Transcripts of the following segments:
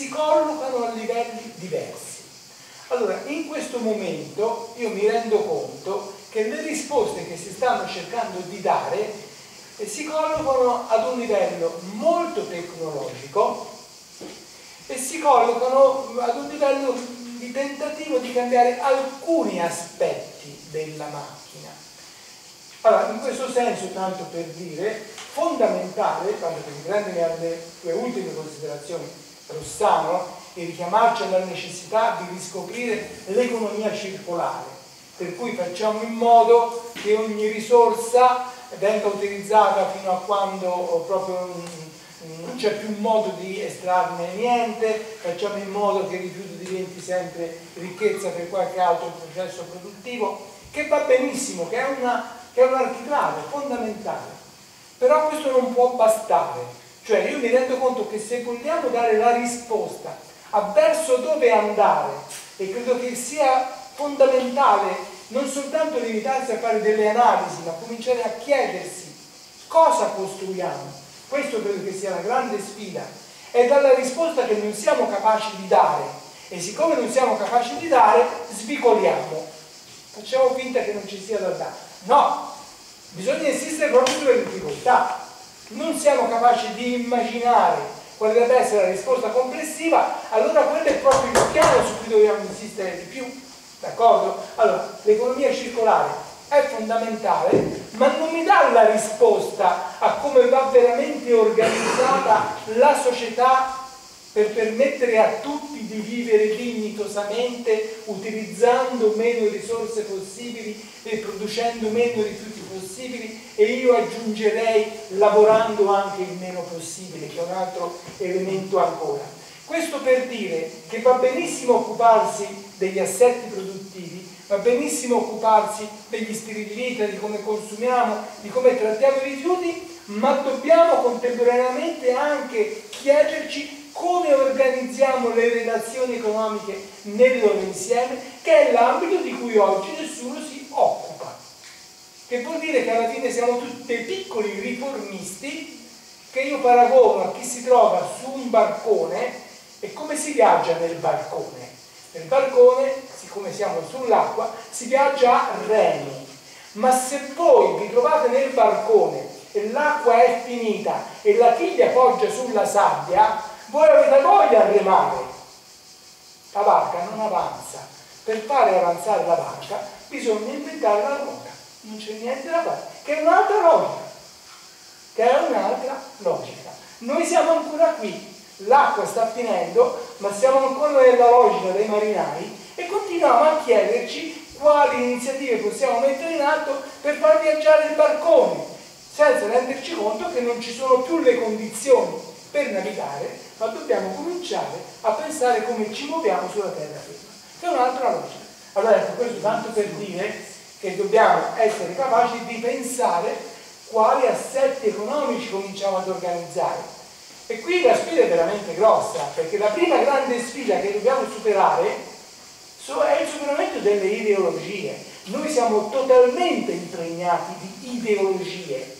si collocano a livelli diversi. Allora, in questo momento io mi rendo conto che le risposte che si stanno cercando di dare si collocano ad un livello molto tecnologico e si collocano ad un livello di tentativo di cambiare alcuni aspetti della macchina. Allora, in questo senso, tanto per dire, fondamentale, tanto per riprendere alle tue ultime considerazioni, Rossano, e richiamarci alla necessità di riscoprire l'economia circolare, per cui facciamo in modo che ogni risorsa venga utilizzata fino a quando proprio non c'è più modo di estrarne niente, facciamo in modo che il rifiuto diventi sempre ricchezza per qualche altro processo produttivo, che va benissimo, che è un architrave fondamentale, però questo non può bastare. Cioè, io mi rendo conto che se vogliamo dare la risposta a verso dove andare, e credo che sia fondamentale non soltanto limitarsi a fare delle analisi, ma cominciare a chiedersi cosa costruiamo. Questo credo che sia la grande sfida. È dalla risposta che non siamo capaci di dare, e siccome non siamo capaci di dare, svicoliamo. Facciamo finta che non ci sia da dare. No, bisogna insistere proprio sulle difficoltà. Non siamo capaci di immaginare quale deve essere la risposta complessiva, allora quello è proprio il piano su cui dobbiamo insistere di più, d'accordo? Allora, l'economia circolare è fondamentale, ma non mi dà la risposta a come va veramente organizzata la società per permettere a tutti di vivere dignitosamente, utilizzando meno risorse possibili e producendo meno rifiuti possibili, e io aggiungerei lavorando anche il meno possibile, che è un altro elemento ancora. Questo per dire che va benissimo occuparsi degli assetti produttivi, va benissimo occuparsi degli stili di vita, di come consumiamo, di come trattiamo i rifiuti, ma dobbiamo contemporaneamente anche chiederci come organizziamo le relazioni economiche nel loro insieme, che è l'ambito di cui oggi nessuno si occupa. Che vuol dire che alla fine siamo tutti dei piccoli riformisti, che io paragono a chi si trova su un barcone. E come si viaggia nel barcone? Nel barcone, siccome siamo sull'acqua, si viaggia a remi. Ma se voi vi trovate nel barcone e l'acqua è finita e la chiglia poggia sulla sabbia, voi avete voglia a remare. La barca non avanza. Per fare avanzare la barca bisogna inventare la ruota. Non c'è niente da fare, che è un'altra logica. Noi siamo ancora qui, l'acqua sta finendo, ma siamo ancora nella logica dei marinai e continuiamo a chiederci quali iniziative possiamo mettere in atto per far viaggiare il barcone, senza renderci conto che non ci sono più le condizioni per navigare, ma dobbiamo cominciare a pensare come ci muoviamo sulla terraferma, che è un'altra logica. Allora, ecco, questo tanto per dire che dobbiamo essere capaci di pensare quali assetti economici cominciamo ad organizzare. E qui la sfida è veramente grossa, perché la prima grande sfida che dobbiamo superare è il superamento delle ideologie. Noi siamo totalmente impregnati di ideologie.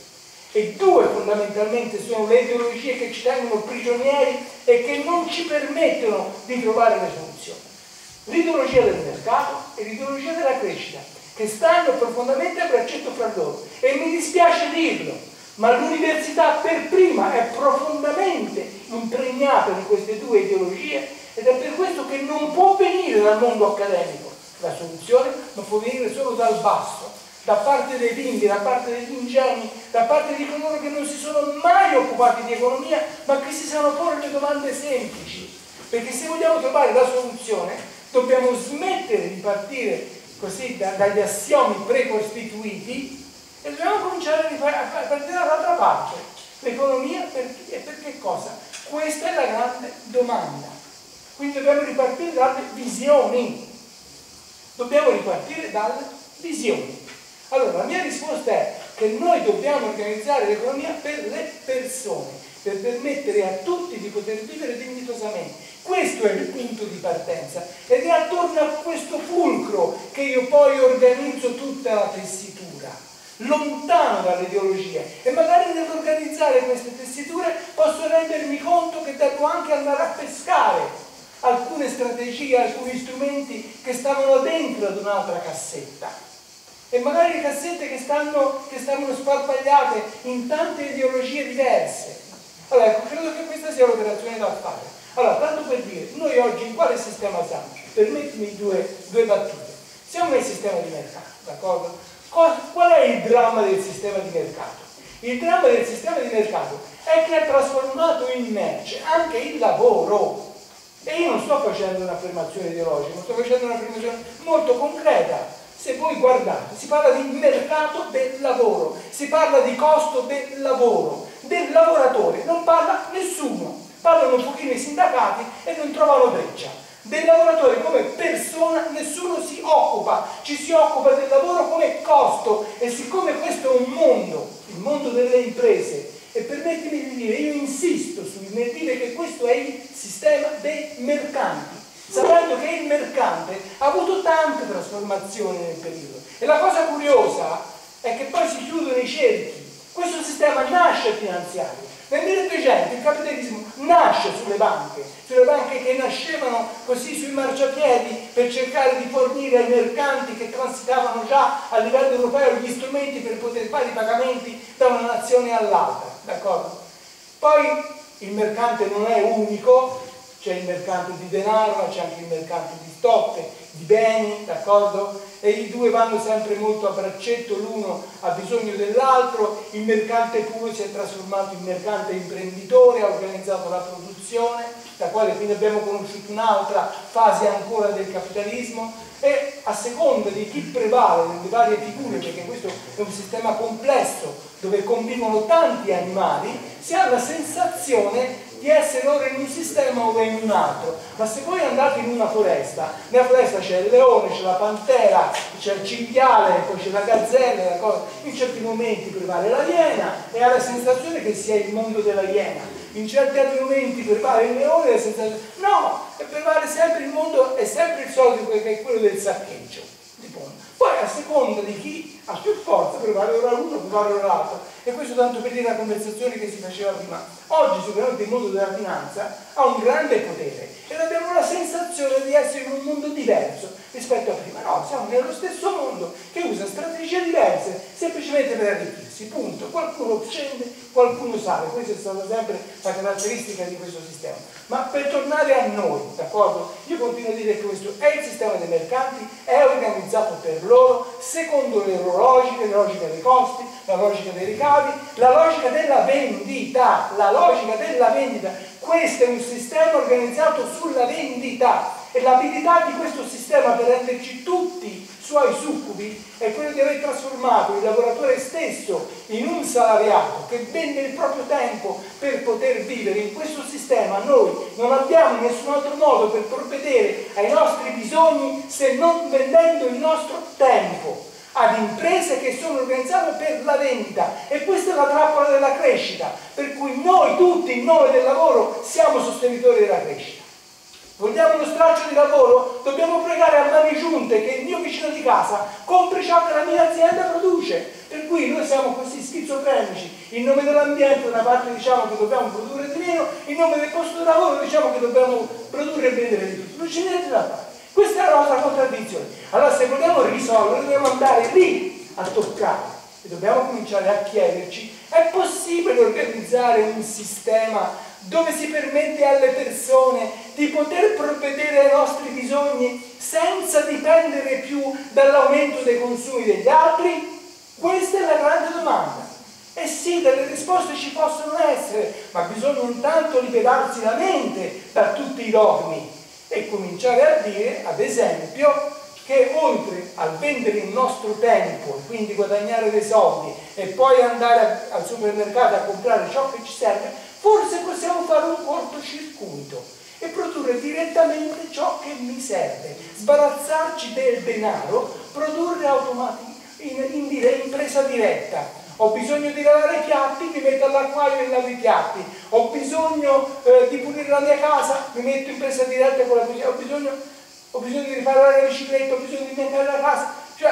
E due fondamentalmente sono le ideologie che ci tengono prigionieri e che non ci permettono di trovare le soluzioni: l'ideologia del mercato e l'ideologia della crescita, che stanno profondamente a braccetto fra loro. E mi dispiace dirlo, ma l'università per prima è profondamente impregnata di queste due ideologie, ed è per questo che non può venire dal mondo accademico la soluzione, ma può venire solo dal basso, da parte dei bimbi, da parte degli ingenui, da parte di coloro che non si sono mai occupati di economia, ma che si sanno porre le domande semplici. Perché se vogliamo trovare la soluzione, dobbiamo smettere di partire così dagli assiomi precostituiti e dobbiamo cominciare a partire dall'altra parte. L'economia per chi e per che cosa? Questa è la grande domanda. Quindi dobbiamo ripartire dalle visioni. Allora, la mia risposta è che noi dobbiamo organizzare l'economia per le persone, per permettere a tutti di poter vivere dignitosamente. Questo è il punto di partenza, ed è attorno a questo fulcro che io poi organizzo tutta la tessitura. lontano dall'ideologia, e magari nell'organizzare queste tessiture posso rendermi conto che devo anche andare a pescare alcune strategie, alcuni strumenti che stavano dentro ad un'altra cassetta, e magari le cassette che stavano sparpagliate in tante ideologie diverse. Allora ecco, credo che questa sia l'operazione da fare. Allora, tanto per dire, noi oggi in quale sistema siamo? Permettimi due battute. Siamo nel sistema di mercato, d'accordo? Qual è il dramma del sistema di mercato? Il dramma del sistema di mercato è che è trasformato in merce anche il lavoro. E io non sto facendo un'affermazione ideologica, ma sto facendo un'affermazione molto concreta. Se voi guardate, si parla di mercato del lavoro, si parla di costo del lavoro, del lavoratore, non parla nessuno, parlano un pochino i sindacati e non trovano breccia. Del lavoratore come persona nessuno si occupa, ci si occupa del lavoro come costo, e siccome questo è un mondo, il mondo delle imprese, e permettetemi di dire, io insisto nel dire che questo è il sistema dei mercanti, sapendo che il mercante ha avuto tante trasformazioni nel periodo. E la cosa curiosa è che poi si chiudono i cerchi. Questo sistema nasce finanziario. Nel 1300 il capitalismo nasce sulle banche che nascevano così sui marciapiedi per cercare di fornire ai mercanti che transitavano già a livello europeo gli strumenti per poter fare i pagamenti da una nazione all'altra. D'accordo? Poi il mercante non è unico. C'è il mercante di denaro, ma c'è anche il mercante di stock, di beni, d'accordo? E i due vanno sempre molto a braccetto, l'uno ha bisogno dell'altro. Il mercante puro si è trasformato in mercante imprenditore, ha organizzato la produzione, da quale quindi abbiamo conosciuto un'altra fase ancora del capitalismo, e a seconda di chi prevale nelle varie figure, perché questo è un sistema complesso dove convivono tanti animali, si ha la sensazione di essere ora in un sistema o in un altro. Ma se voi andate in una foresta, nella foresta c'è il leone, c'è la pantera, c'è il cinghiale, poi c'è la gazzella, in certi momenti prevale la iena e ha la sensazione che sia il mondo della iena, in certi altri momenti prevale il leone e la sensazione no, prevale sempre il mondo, è sempre il solito che è quello del saccheggio. Poi a seconda di chi ha più forza prevale ora l'uno, prevale l'altro. E questo tanto per dire la conversazione che si faceva prima. Oggi sicuramente il mondo della finanza ha un grande potere e abbiamo la sensazione di essere in un mondo diverso rispetto a prima. No, siamo nello stesso mondo che usa strategie diverse semplicemente per arricchirsi, punto. Qualcuno scende, qualcuno sale, questa è stata sempre la caratteristica di questo sistema. Ma per tornare a noi, d'accordo? Io continuo a dire che questo è il sistema dei mercanti, è organizzato per loro secondo le loro logiche, la logica dei costi, la logica dei ricavi, la logica della vendita, la logica della vendita. Questo è un sistema organizzato sulla vendita, e l'abilità di questo sistema per renderci tutti i suoi succubi è quello di aver trasformato il lavoratore stesso in un salariato che vende il proprio tempo per poter vivere. In questo sistema noi non abbiamo nessun altro modo per provvedere ai nostri bisogni se non vendendo il nostro tempo ad imprese che sono organizzate per la vendita, e questa è la trappola della crescita, per cui noi tutti in nome del lavoro siamo sostenitori della crescita. Vogliamo uno straccio di lavoro? Dobbiamo pregare a mani giunte che il mio vicino di casa compri ciò che la mia azienda produce, per cui noi siamo così schizofrenici. In nome dell'ambiente da una parte diciamo che dobbiamo produrre di meno, in nome del posto di lavoro diciamo che dobbiamo produrre e vendere di tutto, non c'è niente da fare. Questa è la nostra contraddizione. Allora se vogliamo risolvere dobbiamo andare lì a toccare, e dobbiamo cominciare a chiederci: è possibile organizzare un sistema dove si permette alle persone di poter provvedere ai nostri bisogni senza dipendere più dall'aumento dei consumi degli altri? Questa è la grande domanda. E sì, delle risposte ci possono essere, ma bisogna intanto liberarsi la mente da tutti i dogmi e cominciare a dire, ad esempio, che oltre a vendere il nostro tempo e quindi guadagnare dei soldi e poi andare al supermercato a comprare ciò che ci serve, forse possiamo fare un cortocircuito e produrre direttamente ciò che mi serve, sbarazzarci del denaro, produrre in presa diretta. Ho bisogno di lavare i piatti, mi metto all'acquario e lavo i piatti. Ho bisogno di pulire la mia casa, mi metto in presa diretta con la cucina. Ho bisogno di riparare la bicicletta, ho bisogno di mettere la casa. Cioè,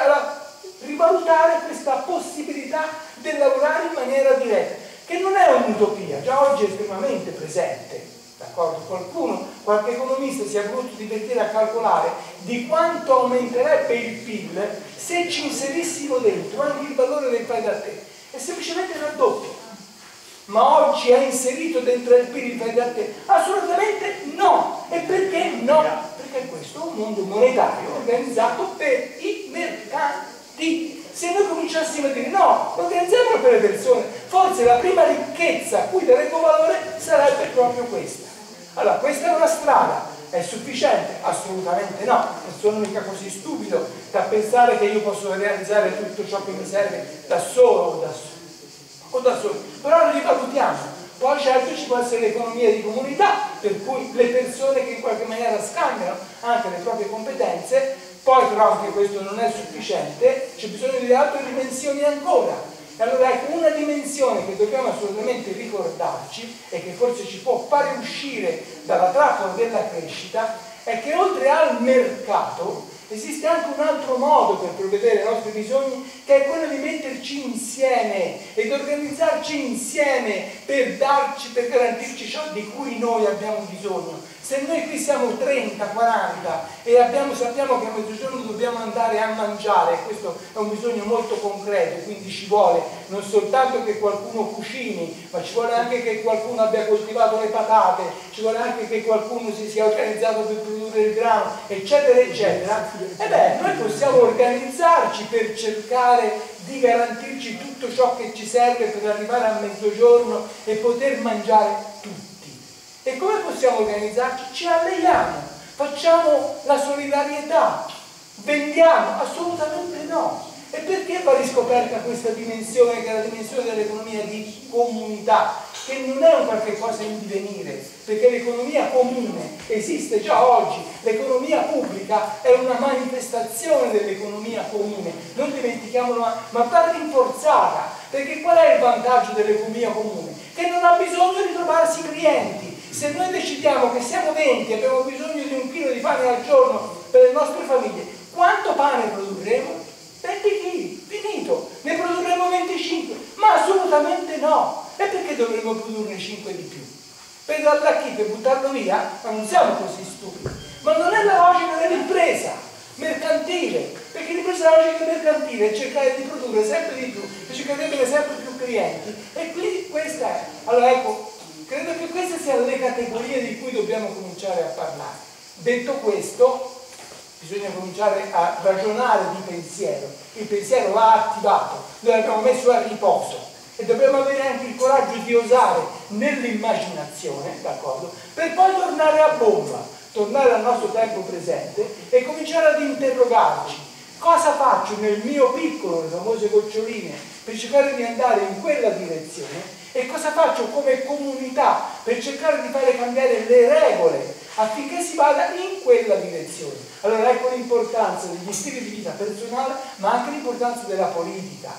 rivalutare questa possibilità di lavorare in maniera diretta, che non è un'utopia, già oggi è estremamente presente, d'accordo? Qualcuno, qualche economista si è voluto divertire a calcolare di quanto aumenterebbe il PIL se ci inserissimo dentro anche il valore del fai da te, è semplicemente il raddoppio. Ma oggi è inserito dentro il PIL il fai da te? Assolutamente no. E perché no? Perché questo è un mondo monetario organizzato per i mercati. Se noi cominciassimo a dire no, organizziamolo per le persone, forse la prima ricchezza a cui daremo valore sarebbe proprio questa. Allora, questa è una strada, è sufficiente? Assolutamente no, non sono mica così stupido da pensare che io posso realizzare tutto ciò che mi serve da solo o da solo. Però rivalutiamo. Poi certo ci può essere l'economia di comunità, per cui le persone che in qualche maniera scambiano anche le proprie competenze, poi però anche questo non è sufficiente, c'è bisogno di altre dimensioni ancora. E allora ecco, una dimensione che dobbiamo assolutamente ricordarci e che forse ci può fare uscire dalla trappola della crescita è che oltre al mercato esiste anche un altro modo per provvedere ai nostri bisogni, che è quello di metterci insieme ed organizzarci insieme per garantirci ciò di cui noi abbiamo bisogno. Se noi qui siamo 30, 40 e sappiamo che a mezzogiorno dobbiamo andare a mangiare, questo è un bisogno molto concreto, quindi ci vuole non soltanto che qualcuno cucini, ma ci vuole anche che qualcuno abbia coltivato le patate, ci vuole anche che qualcuno si sia organizzato per produrre il grano, eccetera, eccetera. E beh, noi possiamo organizzarci per cercare di garantirci tutto ciò che ci serve per arrivare a mezzogiorno e poter mangiare tutti. E come possiamo organizzarci? Ci alleiamo, facciamo la solidarietà, vendiamo? Assolutamente no. E perché va riscoperta questa dimensione, che è la dimensione dell'economia di comunità, che non è un qualche cosa in divenire, perché l'economia comune esiste già oggi, l'economia pubblica è una manifestazione dell'economia comune, non dimentichiamolo, ma va rinforzata, perché qual è il vantaggio dell'economia comune? Che non ha bisogno di trovarsi clienti. Se noi decidiamo che siamo 20 e abbiamo bisogno di 1 chilo di pane al giorno per le nostre famiglie, quanto pane produrremo? 20 kg, finito, ne produrremo 25, ma assolutamente no. E perché dovremmo produrne 5 di più? Per l'arracchito e buttarlo via? Ma non siamo così stupidi. Ma non è la logica dell'impresa mercantile, perché l'impresa logica mercantile è cercare di produrre sempre di più, cercare di avere sempre più clienti, e quindi questa è. Allora ecco, credo che queste siano le categorie di cui dobbiamo cominciare a parlare. Detto questo, bisogna cominciare a ragionare di pensiero, il pensiero va attivato, noi l'abbiamo messo a riposo e dobbiamo avere anche il coraggio di osare nell'immaginazione, d'accordo? Per poi tornare a bomba, tornare al nostro tempo presente e cominciare ad interrogarci cosa faccio nel mio piccolo, le famose goccioline, per cercare di andare in quella direzione e cosa faccio come comunità per cercare di fare cambiare le regole affinché si vada in quella direzione. Allora ecco l'importanza degli stili di vita personale, ma anche l'importanza della politica,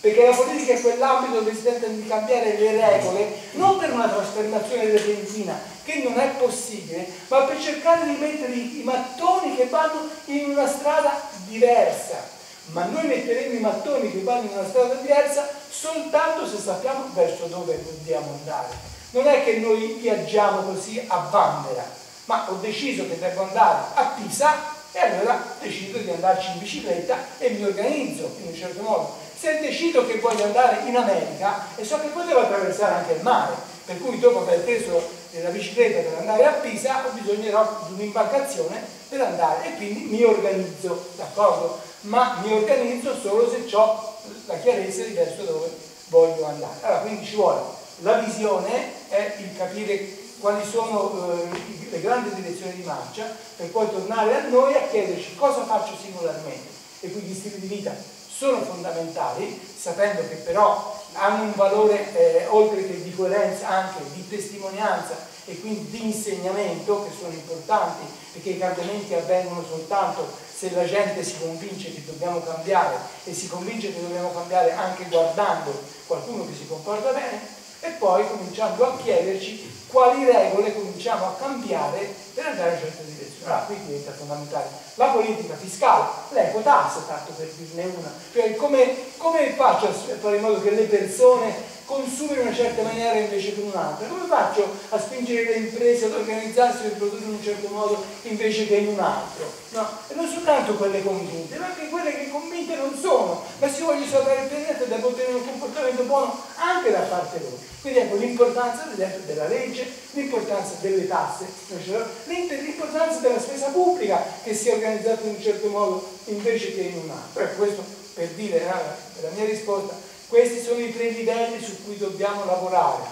perché la politica è quell'ambito dove si tenta di cambiare le regole non per una trasformazione repentina, che non è possibile, ma per cercare di mettere i mattoni che vanno in una strada diversa. Ma noi metteremo i mattoni che vanno in una strada diversa soltanto se sappiamo verso dove dobbiamo andare. Non è che noi viaggiamo così a bandera, ma ho deciso che devo andare a Pisa e allora decido di andarci in bicicletta e mi organizzo in un certo modo. Se decido che voglio andare in America e so che poi devo attraversare anche il mare, per cui dopo aver preso la bicicletta per andare a Pisa ho bisogno di un'imbarcazione per andare e quindi mi organizzo, d'accordo? Ma mi organizzo solo se ho la chiarezza di verso dove voglio andare. Allora quindi ci vuole. La visione è il capire quali sono le grandi direzioni di marcia per poi tornare a noi a chiederci cosa faccio singolarmente. E quindi gli stili di vita sono fondamentali, sapendo che però hanno un valore oltre che di coerenza anche di testimonianza e quindi di insegnamento, che sono importanti, perché i cambiamenti avvengono soltanto se la gente si convince che dobbiamo cambiare e si convince che dobbiamo cambiare anche guardando qualcuno che si comporta bene. E poi cominciando a chiederci quali regole cominciamo a cambiare per andare in questa direzione. Allora, qui diventa fondamentale la politica fiscale, l'equo tasse, tanto per dirne una, cioè come faccio a fare in modo che le persone consumino in una certa maniera invece che in un'altra? Come faccio a spingere le imprese ad organizzarsi per produrre in un certo modo invece che in un altro? No, e non soltanto quelle convinte, ma anche quelle che convinte non sono, ma se voglio salvare il pianeta devo ottenere un comportamento buono anche da parte loro. Quindi ecco l'importanza per esempio della legge, l'importanza delle tasse, l'importanza della spesa pubblica che sia organizzata in un certo modo invece che in un altro. Ecco, questo per dire la mia risposta. Questi sono i tre livelli su cui dobbiamo lavorare.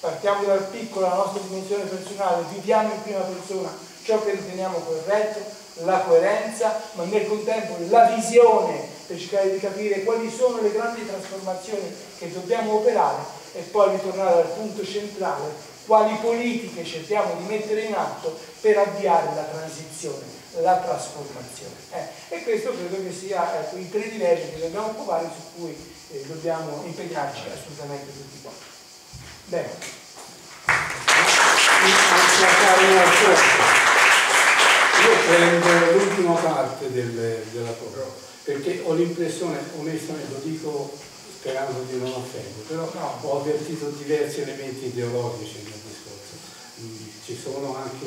Partiamo dal piccolo, la nostra dimensione personale, viviamo in prima persona ciò che riteniamo corretto, la coerenza, ma nel contempo la visione per cercare di capire quali sono le grandi trasformazioni che dobbiamo operare e poi ritornare al punto centrale, quali politiche cerchiamo di mettere in atto per avviare la transizione, la trasformazione. E questo credo che sia i tre livelli che dobbiamo occupare, su cui dobbiamo impegnarci assolutamente tutti qua. Bene. Io prendo l'ultima parte della parola, perché ho l'impressione, onestamente lo dico sperando di non offendere, però ho avvertito diversi elementi ideologici nel discorso. Ci sono anche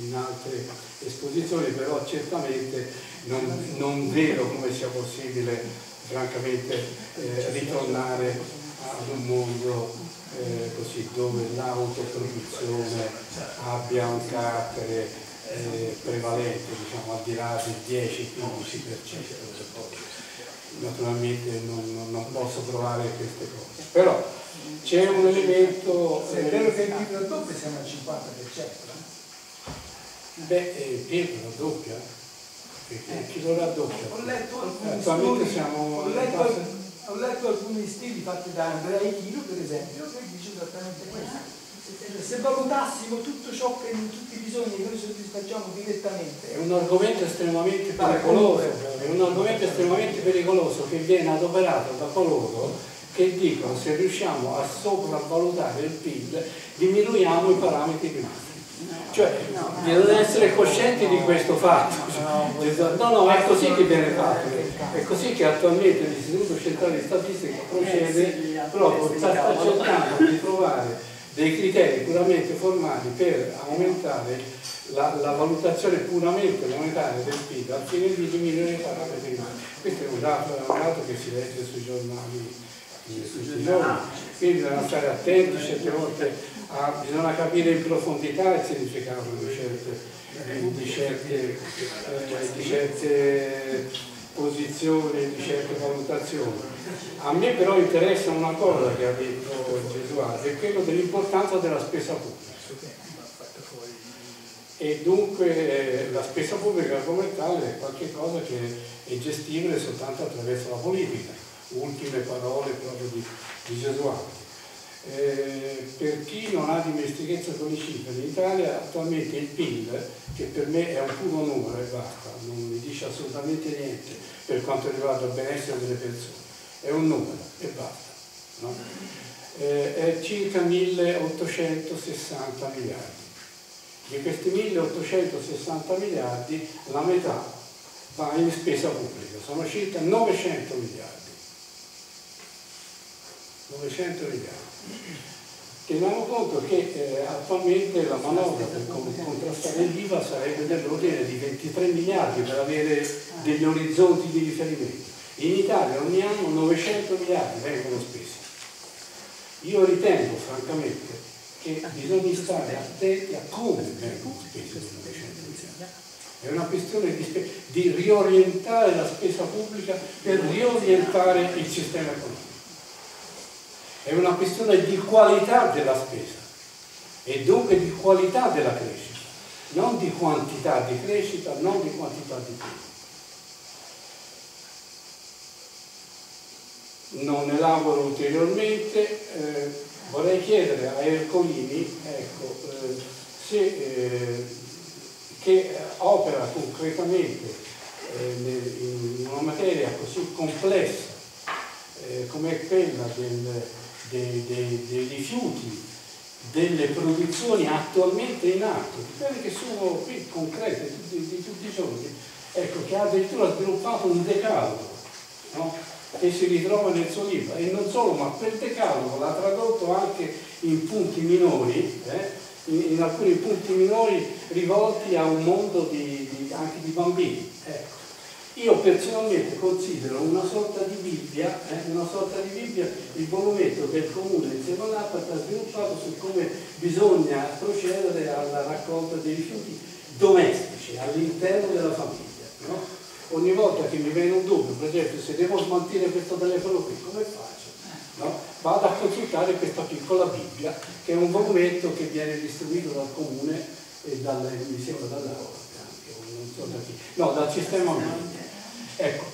in altre esposizioni, però certamente non vedo come sia possibile francamente ritornare ad un mondo così, dove l'autoproduzione abbia un carattere prevalente, diciamo al di là del 10-15%. Naturalmente non posso provare queste cose, però c'è un elemento. Se è vero che il PIL raddoppia, siamo al 50%. Beh, il PIL raddoppia. Chi lo raddoppia? Ho letto alcuni studi fatti da Andrea Echino, per esempio, che dice esattamente questo. Se valutassimo tutto ciò che tutti i bisogni che noi soddisfacciamo direttamente, è un argomento estremamente pericoloso, è un argomento estremamente pericoloso che viene adoperato da coloro che dicono: se riusciamo a sopravvalutare il PIL diminuiamo i parametri climatici. Cioè, bisogna essere coscienti di questo fatto. No, è così che viene fatto. È così che attualmente l'Istituto Centrale di Statistica procede, proprio sta cercando di trovare dei criteri puramente formali per aumentare la valutazione puramente monetaria del PIL al fine di diminuire i parametri climatici. Questo è un dato che si legge sui giornali. Quindi bisogna stare attenti, certe volte bisogna capire in profondità il significato di certe posizioni, di certe valutazioni. A me però interessa una cosa che ha detto Gesualdi, è quello dell'importanza della spesa pubblica. E dunque la spesa pubblica come tale è qualcosa che è gestibile soltanto attraverso la politica. Ultime parole proprio di Gesualdi. Per chi non ha dimestichezza con i cifre, in Italia attualmente il PIL, che per me è un puro numero e basta, non mi dice assolutamente niente per quanto riguarda il benessere delle persone, è un numero e basta, no? È circa 1860 miliardi. Di questi 1860 miliardi la metà va in spesa pubblica, sono circa 900 miliardi. 900 miliardi. Teniamo conto che attualmente la manovra per contrastare l'IVA sarebbe nell'ordine di 23 miliardi per avere degli orizzonti di riferimento. In Italia ogni anno 900 miliardi vengono spesi. Io ritengo francamente che bisogna stare attenti a come vengono spesi 900 miliardi. È una questione di riorientare la spesa pubblica per riorientare il sistema economico. È una questione di qualità della spesa e dunque di qualità della crescita, non di quantità di crescita, non di quantità di PIL. Non elaboro ulteriormente, vorrei chiedere a Ercolini, ecco, che opera concretamente in una materia così complessa come quella dei rifiuti delle produzioni attualmente in atto, di quelle che sono qui concrete di tutti i giorni, ecco, che ha addirittura sviluppato un decalogo, no? Che si ritrova nel suo libro, e non solo, ma quel decalogo l'ha tradotto anche in punti minori, in alcuni punti minori rivolti a un mondo anche di bambini, ecco. Io personalmente considero una sorta di Bibbia, il volumetto che il comune di Semonata ha sviluppato su come bisogna procedere alla raccolta dei rifiuti domestici all'interno della famiglia. No? Ogni volta che mi viene un dubbio, per esempio, se devo smaltire questo telefono qui, come faccio? No? Vado a consultare questa piccola Bibbia, che è un volumetto che viene distribuito dal comune e mi sembra dall'Aula. No, dal sistema umano. Ecco,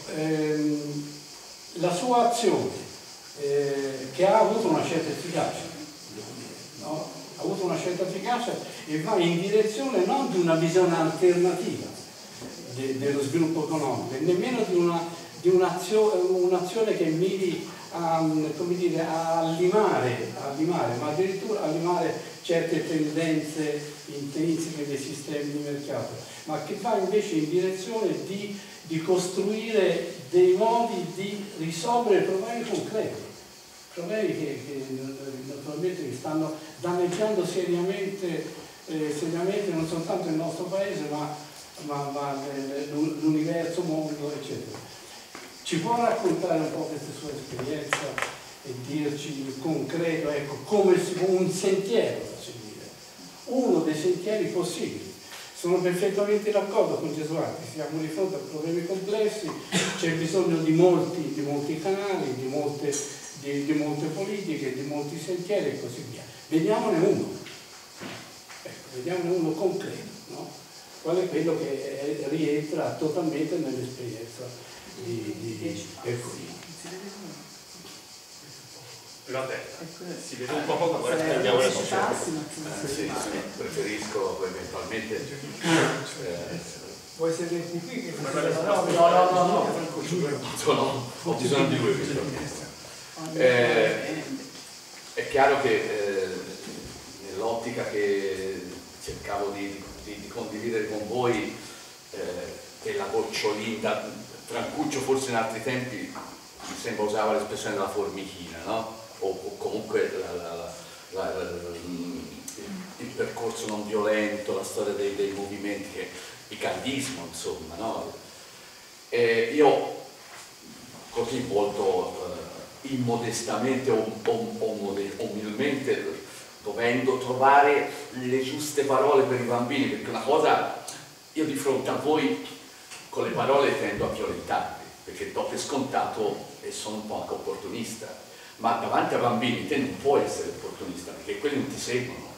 la sua azione, che ha avuto una certa efficacia, no? Ha avuto una certa efficacia e va in direzione non di una visione alternativa dello sviluppo economico, nemmeno di un'azione che miri a limare, ma addirittura a limare certe tendenze intrinseche dei sistemi di mercato, ma che va invece in direzione di costruire dei modi di risolvere problemi concreti, problemi che naturalmente stanno danneggiando seriamente non soltanto il nostro paese, ma l'universo, il mondo, eccetera. Ci può raccontare un po' questa sua esperienza e dirci in concreto, ecco, come un sentiero da seguire, uno dei sentieri possibili? Sono perfettamente d'accordo con Gesualdi, siamo di fronte a problemi complessi, c'è bisogno di molti canali, di molte politiche, di molti sentieri e così via. Vediamone uno, ecco, vediamone uno concreto, no? Qual è quello che rientra totalmente nell'esperienza di Ercolini? Vabbè, si vede un po' poco, ora prendiamo la società. Sì, preferisco eventualmente. Vuoi sederti qui? No. Ho bisogno di lui. È chiaro che nell'ottica che cercavo di condividere con voi, della gocciolina, Francuccio forse in altri tempi mi sembra usava l'espressione della formichina, no? O comunque il percorso non violento, la storia dei movimenti, che il candismo, insomma, no? E io così molto immodestamente o umilmente, dovendo trovare le giuste parole per i bambini, perché una cosa, io di fronte a voi con le parole tendo a violentarvi, perché do per scontato e sono un po' anche opportunista. Ma davanti a bambini te non puoi essere opportunista, perché quelli non ti seguono,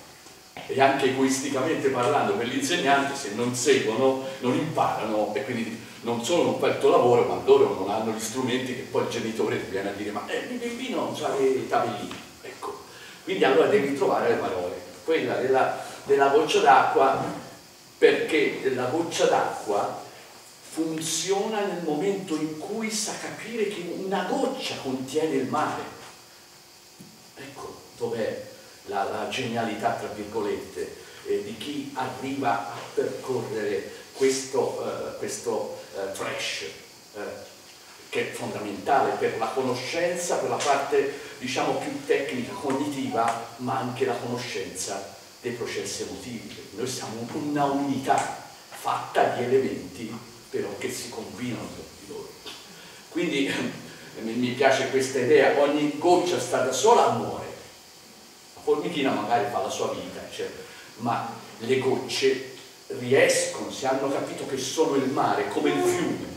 e anche egoisticamente parlando, per l'insegnante, se non seguono non imparano, e quindi non solo non fai il tuo lavoro, ma loro non hanno gli strumenti che poi il genitore ti viene a dire: ma il bambino non sa i tabellini, ecco. Quindi allora devi trovare le parole, quella della goccia d'acqua, perché la goccia d'acqua funziona nel momento in cui sa capire che una goccia contiene il mare. Ecco dov'è la genialità, tra virgolette, di chi arriva a percorrere questo trash, che è fondamentale per la conoscenza, per la parte, diciamo, più tecnica, cognitiva, ma anche la conoscenza dei processi emotivi. Noi siamo una unità fatta di elementi, però, che si combinano tra di loro. Quindi mi piace questa idea: ogni goccia sta da sola a muore. La formichina magari fa la sua vita, eccetera, ma le gocce riescono, se hanno capito che sono il mare, come il fiume.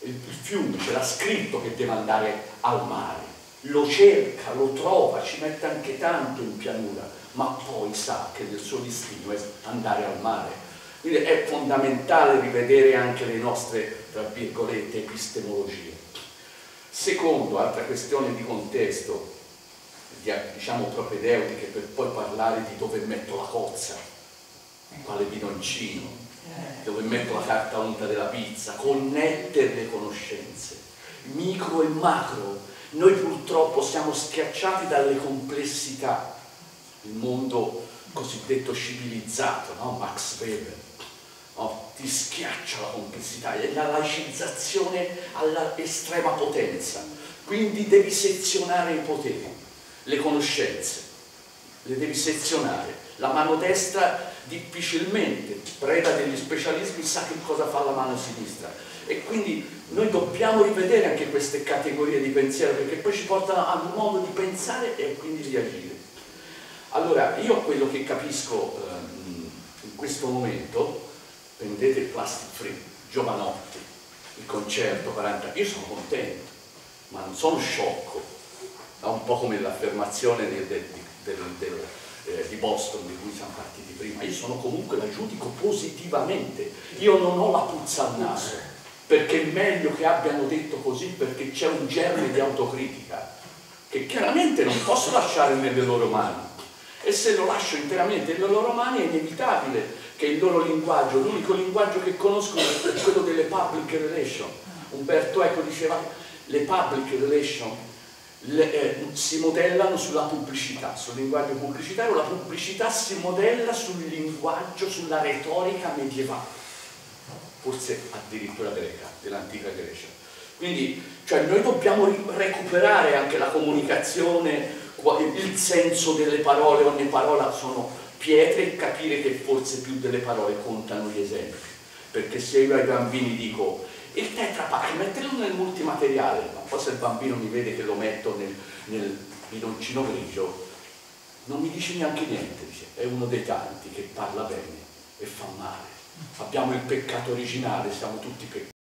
Il fiume ce l'ha scritto che deve andare al mare, lo cerca, lo trova, ci mette anche tanto in pianura, ma poi sa che il suo destino è andare al mare. Quindi è fondamentale rivedere anche le nostre, tra virgolette, epistemologie. Secondo, altra questione di contesto, diciamo propedeutiche, per poi parlare di dove metto la cozza, quale bidoncino, dove metto la carta unta della pizza, connettere le conoscenze, micro e macro. Noi purtroppo siamo schiacciati dalle complessità, il mondo cosiddetto civilizzato, no? Max Weber, no? Ti schiaccia la complessità, è la laicizzazione all'estrema potenza, quindi devi sezionare i poteri, le conoscenze, le devi sezionare. La mano destra difficilmente, preda degli specialismi, sa che cosa fa la mano sinistra, e quindi noi dobbiamo rivedere anche queste categorie di pensiero, perché poi ci portano a un modo di pensare e quindi di agire. Allora, io quello che capisco in questo momento, prendete il plastic free, Giovanotti, il concerto 40, io sono contento, ma non sono sciocco, è un po' come l'affermazione di Boston di cui siamo partiti prima. Io sono comunque, la giudico positivamente, io non ho la puzza al naso, perché è meglio che abbiano detto così, perché c'è un germe di autocritica che chiaramente non posso lasciare nelle loro mani, e se lo lascio interamente nelle loro mani è inevitabile che il loro linguaggio, l'unico linguaggio che conoscono è quello delle public relations. Umberto Eco diceva, le public relations si modellano sulla pubblicità, sul linguaggio pubblicitario, la pubblicità si modella sul linguaggio, sulla retorica medievale, forse addirittura greca, dell'antica Grecia. Quindi, cioè, noi dobbiamo recuperare anche la comunicazione, il senso delle parole, ogni parola sono pietre, e capire che forse più delle parole contano gli esempi, perché se io ai bambini dico il tetrapack, mettelo nel multimateriale, ma poi se il bambino mi vede che lo metto nel bidoncino grigio, non mi dice neanche niente, dice, è uno dei tanti che parla bene e fa male. Abbiamo il peccato originale, siamo tutti peccati.